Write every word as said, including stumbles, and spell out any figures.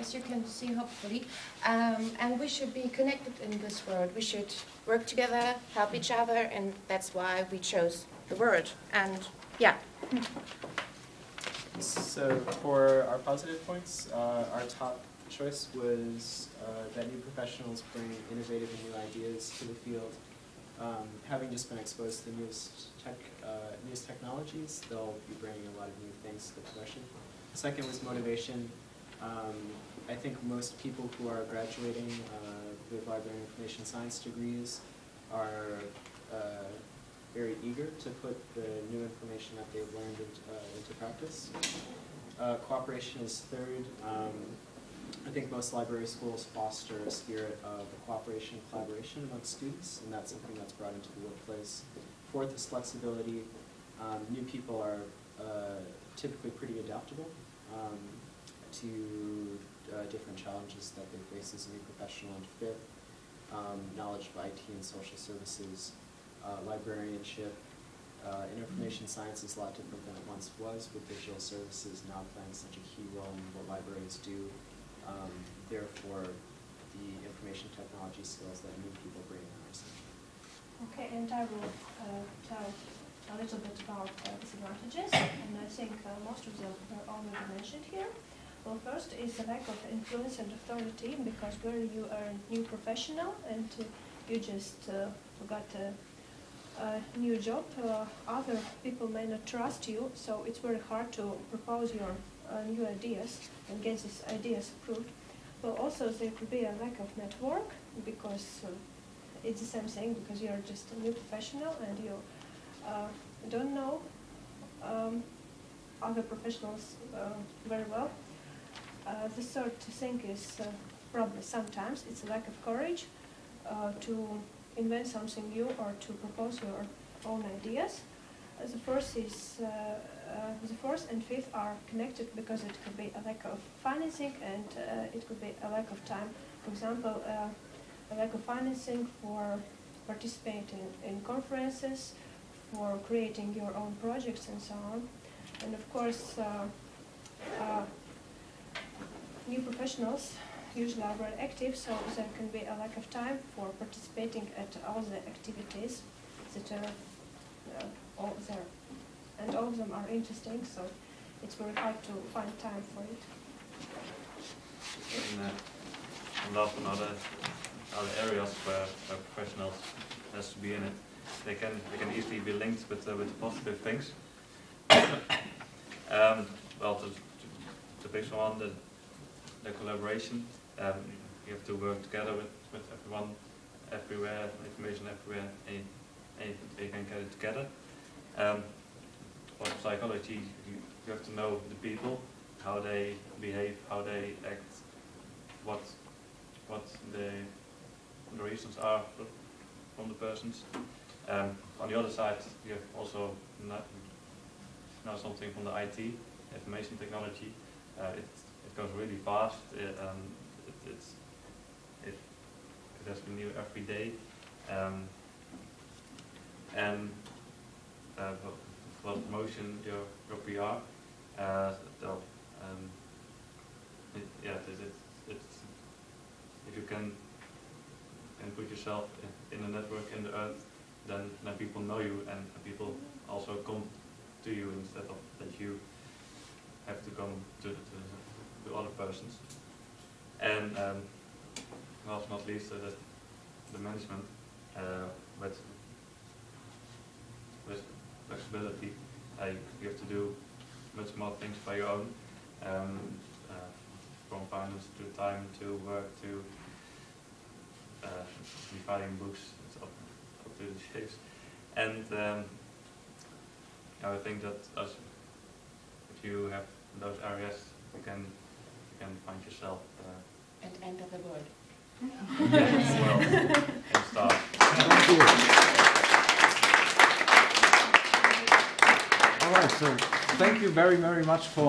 as you can see, hopefully. Um, and we should be connected in this world. We should work together, help each other, and that's why we chose the word. And yeah. So for our positive points, uh, our top choice was uh, that new professionals bring innovative and new ideas to the field. Um, having just been exposed to the newest, tech, uh, newest technologies, they'll be bringing a lot of new things to the profession. Second was motivation. Um, I think most people who are graduating uh, with library and information science degrees are uh, very eager to put the new information that they've learned into, uh, into practice. Uh, cooperation is third. Um, I think most library schools foster a spirit of cooperation and collaboration amongst students, and that's something that's brought into the workplace. Fourth is flexibility. Um, new people are uh, typically pretty adaptable um, to uh, different challenges that they face as a new professional. And fifth, um, knowledge of I T and social services, uh, librarianship, uh, and information science is a lot different than it once was, with digital services now playing such a key role in what libraries do. Um, therefore, the information technology skills that new people bring in our system. Okay, and I will uh, tell a little bit about uh, disadvantages, and I think uh, most of them were already mentioned here. Well, first is the lack of influence and authority, because where you are a new professional and uh, you just uh, got a, a new job, uh, other people may not trust you, so it's very hard to propose your Uh, new ideas and get these ideas approved. But also there could be a lack of network, because uh, it's the same thing, because you're just a new professional and you uh, don't know um, other professionals uh, very well. Uh, the third thing is uh, probably sometimes it's a lack of courage uh, to invent something new or to propose your own ideas. Uh, the first is uh, Uh, the fourth and fifth are connected, because it could be a lack of financing and uh, it could be a lack of time. For example, uh, a lack of financing for participating in conferences, for creating your own projects and so on. And of course, uh, uh, new professionals usually are very active, so there can be a lack of time for participating at all the activities that are uh, all there. And all of them are interesting, so it's very hard to find time for it. And, uh, and often other other areas where, where professionals has to be in it, they can they can easily be linked with uh, with positive things. um, well, to to pick one, the the collaboration. Um, you have to work together with with everyone, everywhere, information everywhere, and, and they can get it together. Um, For psychology, you have to know the people, how they behave, how they act, what what the, the reasons are from the persons. Um, on the other side, you have also not, know something from the I T, information technology. Uh, it it goes really fast. It, um, it, it's it it has been new every day, um, and. Uh, Well, promotion, your your P R, uh, so, um, it, yeah, it, it, it's, if you can can put yourself in, in the network, in the earth, then then people know you, and people also come to you instead of that you have to come to to, to other persons. And um, last but not least, uh, that the management, uh, but with flexibility. Uh, you have to do much more things by your own, um, uh, from finance to time to work to uh, dividing books up, up to the shapes. And um, I think that as if you have those areas, you can you can find yourself uh, and enter the world. Yes, well, and start. Thank you. All right, so thank you very, very much for